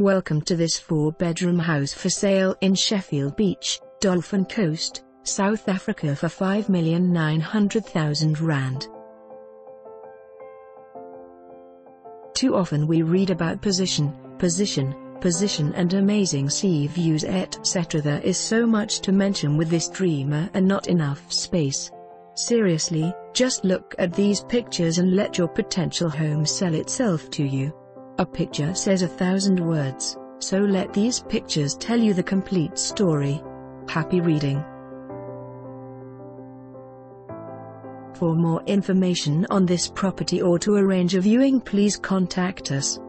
Welcome to this 4-bedroom house for sale in Sheffield Beach, Dolphin Coast, South Africa for £5,900,000. Too often we read about position, position, position and amazing sea views etc. There is so much to mention with this dreamer and not enough space. Seriously, just look at these pictures and let your potential home sell itself to you. A picture says 1,000 words, so let these pictures tell you the complete story. Happy reading. For more information on this property or to arrange a viewing, please contact us.